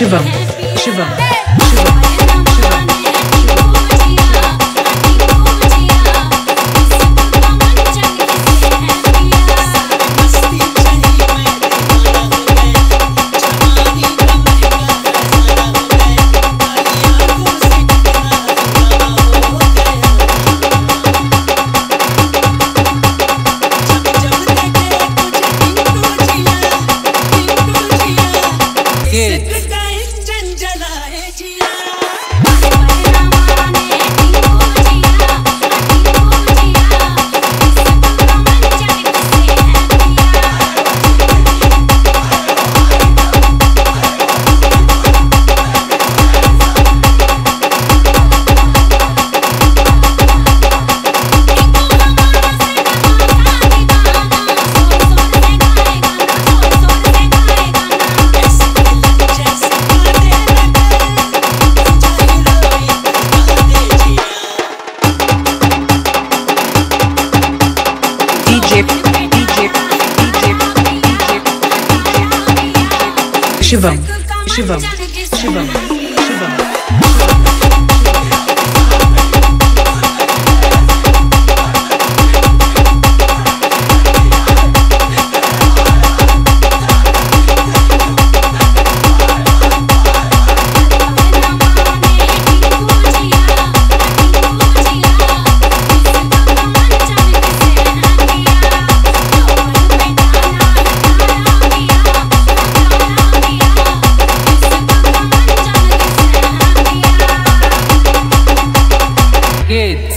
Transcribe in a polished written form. Shivam, Shivam. Shivam, Shivam, Shivam, Shivam. Good.